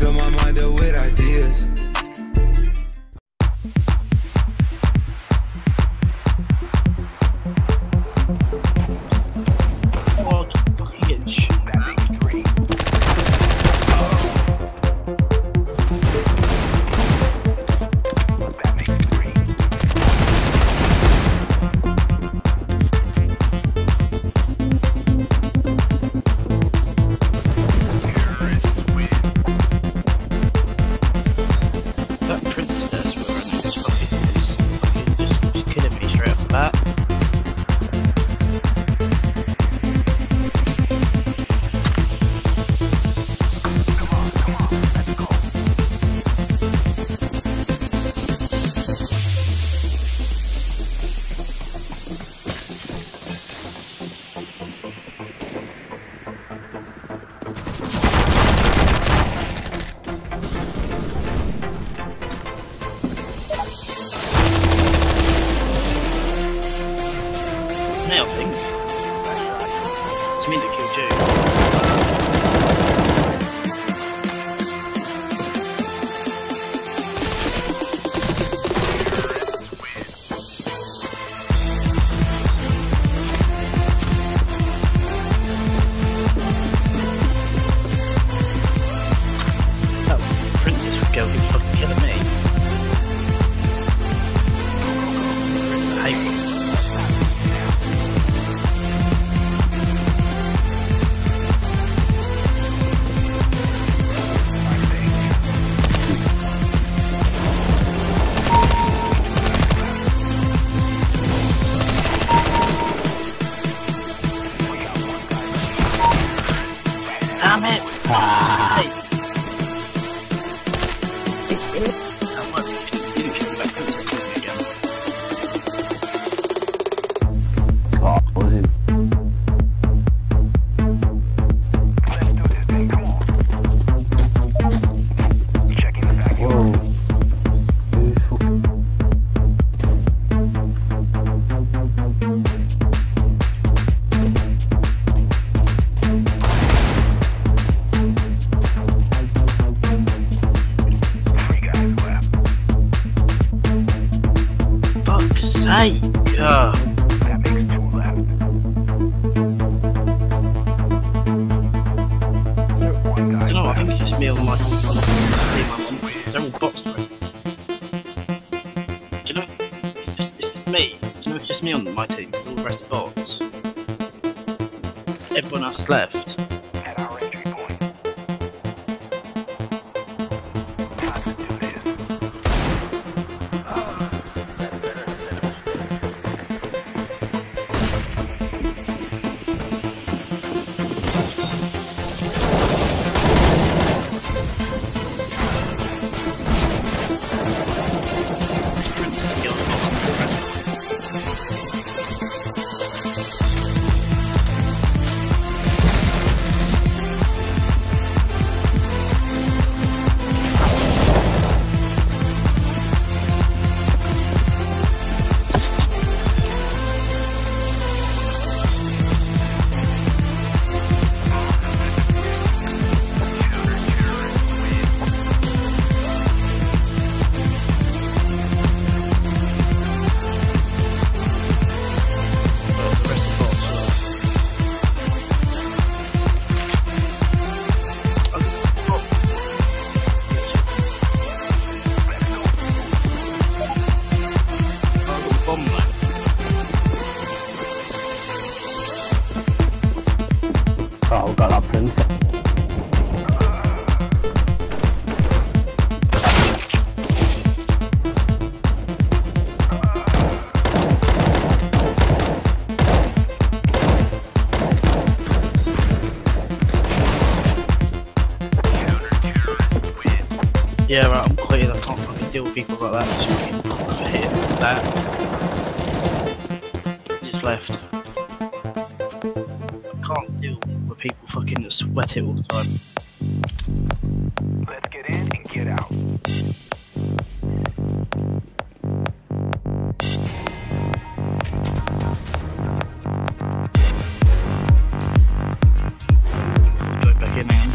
fill my mind up with ideas. Yeah, right, I'm clear, I can't fucking deal with people like that, just fucking hit him with that. Just left. I can't deal with people fucking that sweat it all the time. Let's get in and get out. Going back in now.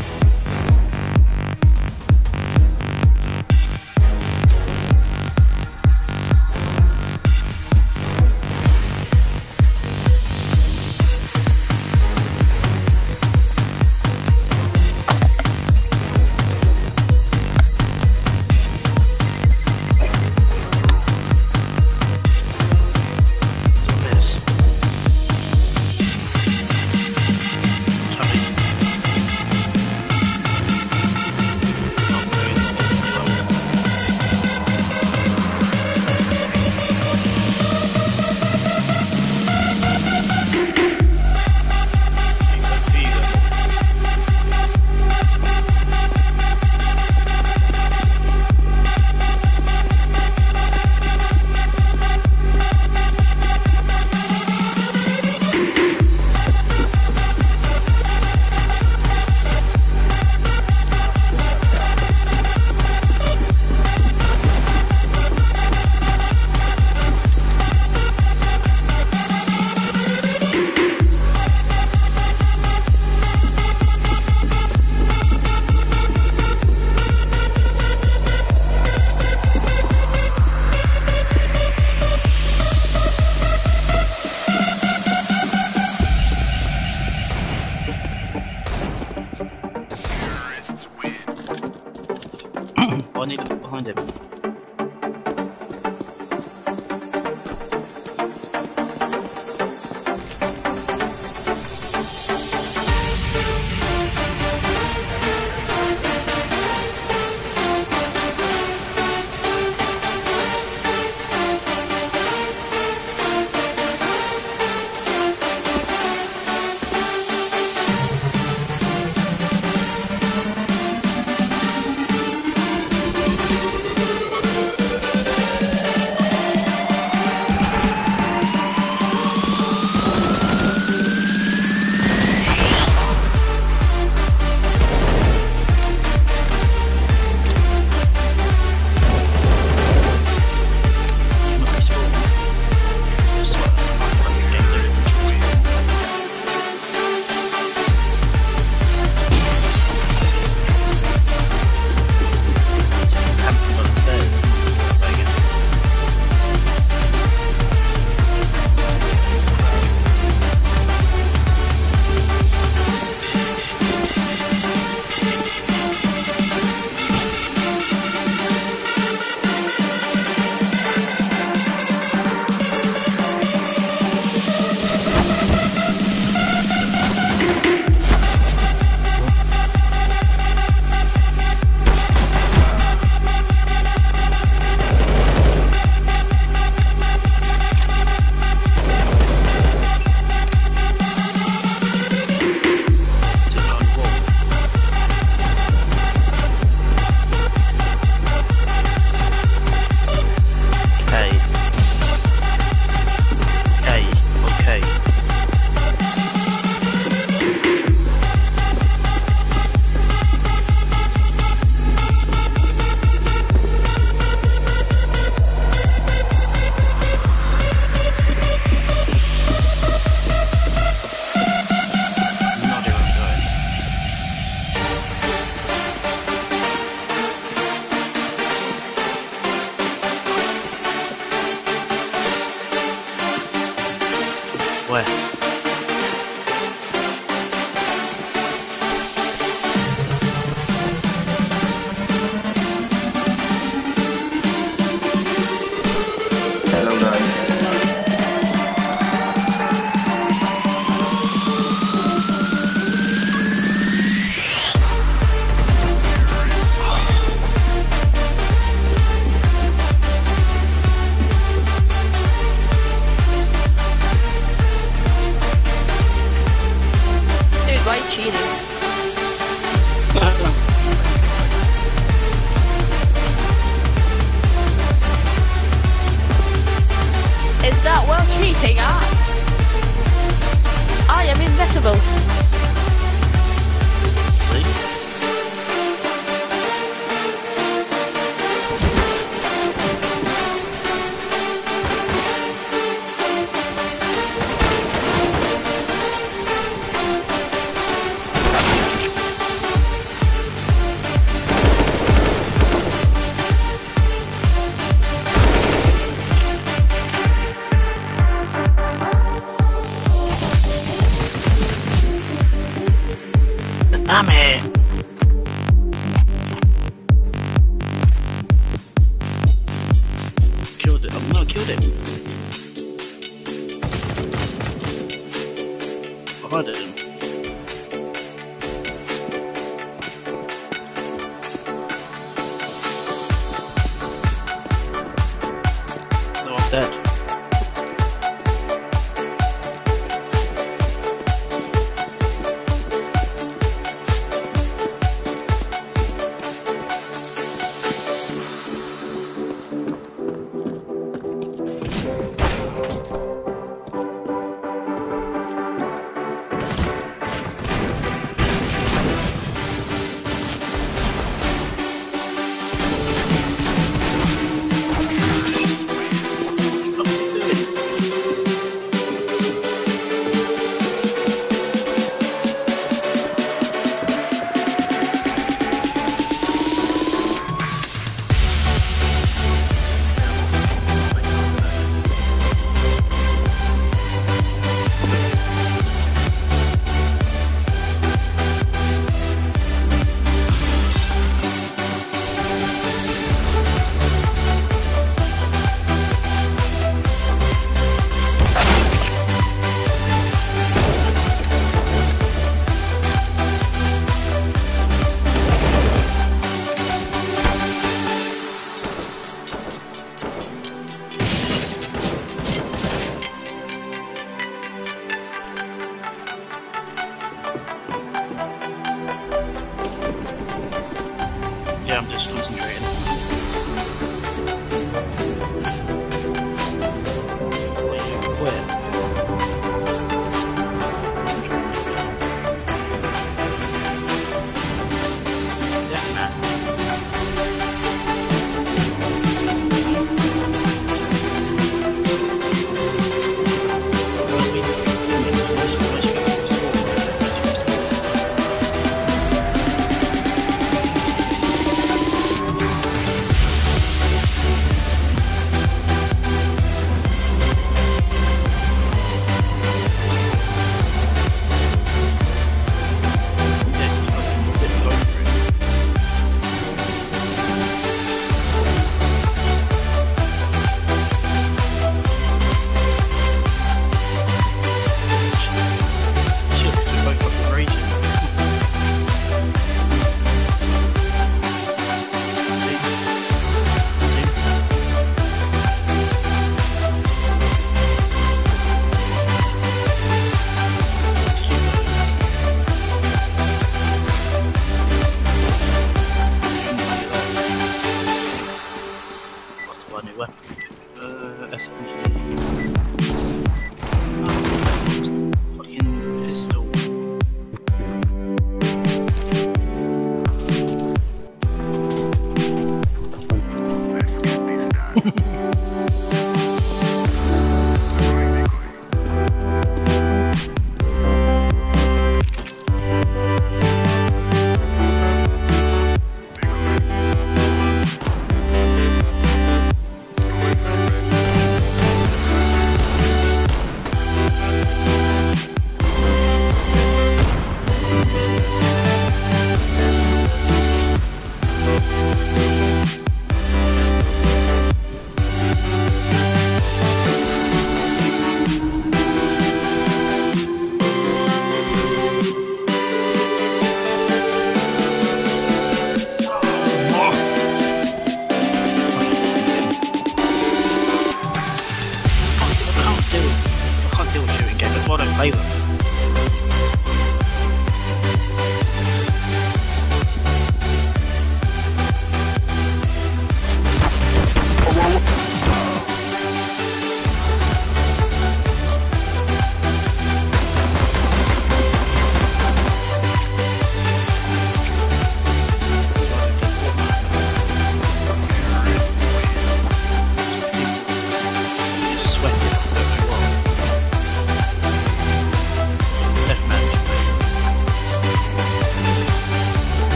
হয়ে যাবে। Is that world cheating act? I am invisible. that I'm just concentrating.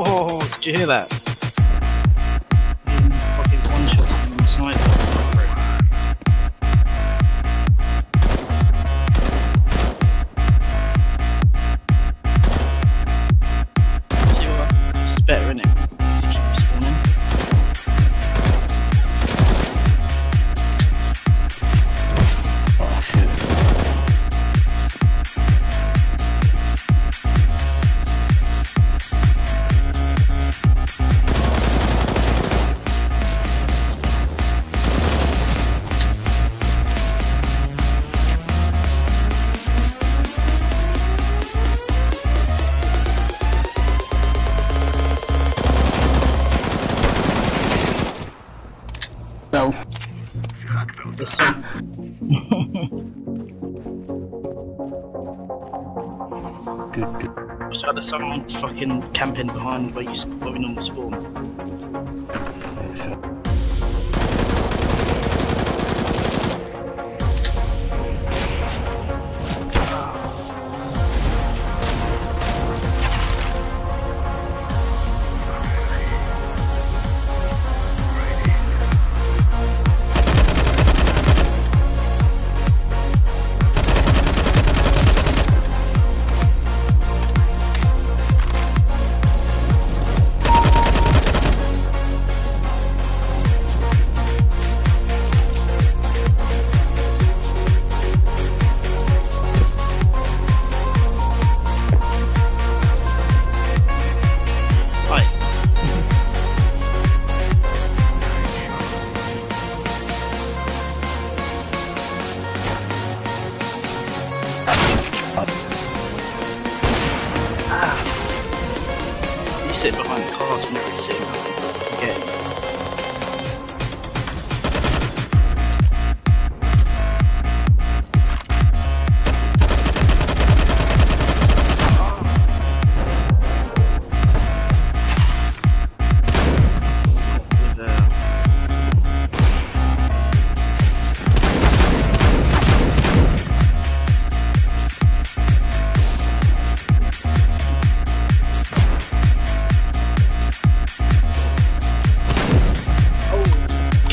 Oh, did you hear that? Fucking one shot on the side. See what? This is better, isn't it? Let's keep spawning. Oh shit. No. So there's someone fucking camping behind where you spawn on the spawn.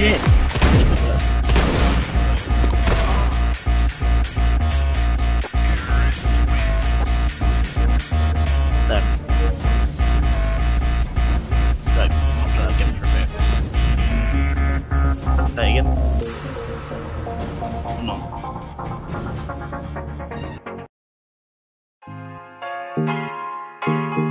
shit. Thank you.